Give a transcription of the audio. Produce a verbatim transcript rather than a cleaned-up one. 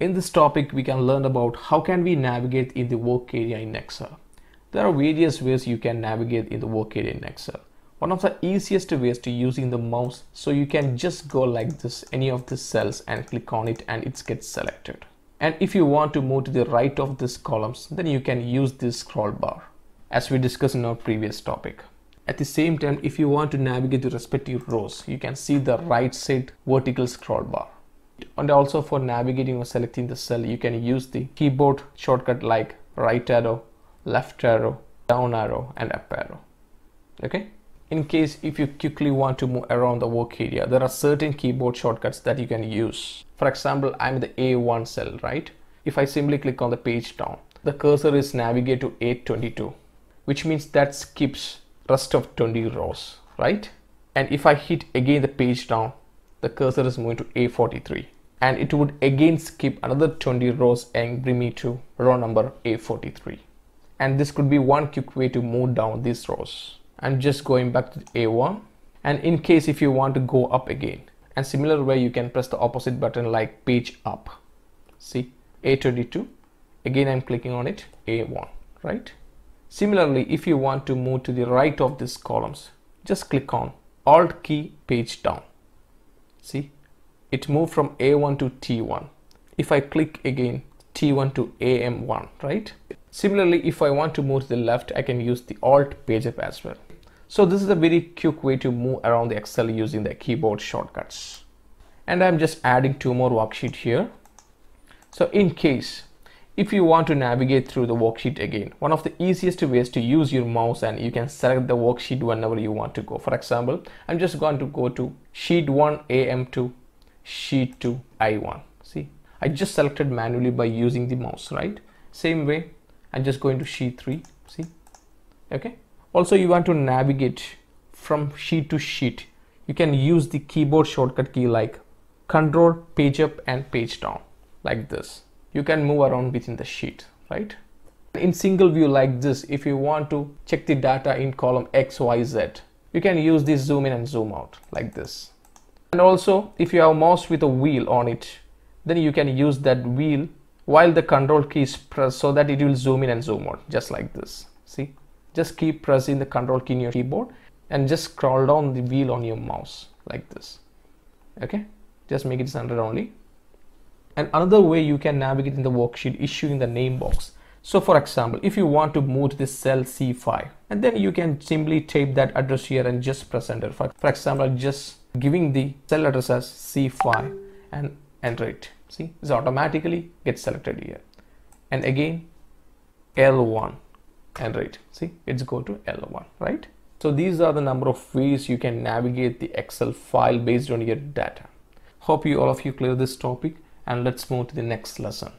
In this topic, we can learn about how can we navigate in the work area in Excel. There are various ways you can navigate in the work area in Excel. One of the easiest ways to using the mouse, so you can just go like this, any of the cells and click on it and it gets selected. And if you want to move to the right of these columns, then you can use this scroll bar, as we discussed in our previous topic. At the same time, if you want to navigate the respective rows, you can see the right side vertical scroll bar. And also for navigating or selecting the cell, you can use the keyboard shortcut like right arrow, left arrow, down arrow and up arrow. Okay. In case if you quickly want to move around the work area, there are certain keyboard shortcuts that you can use. For example, I'm in the A one cell, right? If I simply click on the page down, the cursor is navigate to A twenty-two, which means that skips rest of twenty rows, right? And if I hit again the page down, the cursor is moving to A forty-three and it would again skip another twenty rows and bring me to row number A forty-three. And this could be one quick way to move down these rows. I'm just going back to A one, and in case if you want to go up again, and similar way you can press the opposite button like page up. See, A twenty-two, again I'm clicking on it, A one, right? Similarly, if you want to move to the right of these columns, just click on Alt key page down. See, it moved from A one to T one. If I click again, T one to A M one, right? Similarly, if I want to move to the left, I can use the Alt page up as well. So this is a very quick way to move around the Excel using the keyboard shortcuts. And I'm just adding two more worksheet here. So in case, if you want to navigate through the worksheet again, one of the easiest ways to use your mouse and you can select the worksheet whenever you want to go. For example, I'm just going to go to sheet one, A M two, sheet two, I one. See, I just selected manually by using the mouse, right? Same way, I'm just going to sheet three, see, okay? Also, you want to navigate from sheet to sheet. You can use the keyboard shortcut key like Control, page up and page down, like this. You can move around within the sheet, right? In single view like this, if you want to check the data in column X, Y, Z, you can use this zoom in and zoom out, like this. And also, if you have a mouse with a wheel on it, then you can use that wheel while the control key is pressed so that it will zoom in and zoom out, just like this. See, just keep pressing the control key in your keyboard and just scroll down the wheel on your mouse like this. Okay, just make it centered only. And another way you can navigate in the worksheet is using the name box. So for example, if you want to move to this cell C five, and then you can simply type that address here and just press enter. For, for example, just giving the cell address as C five and enter it. See, this automatically gets selected here. And again, L one, enter it. See, it's go to L one, right? So these are the number of ways you can navigate the Excel file based on your data. Hope you all of you clear this topic. And let's move to the next lesson.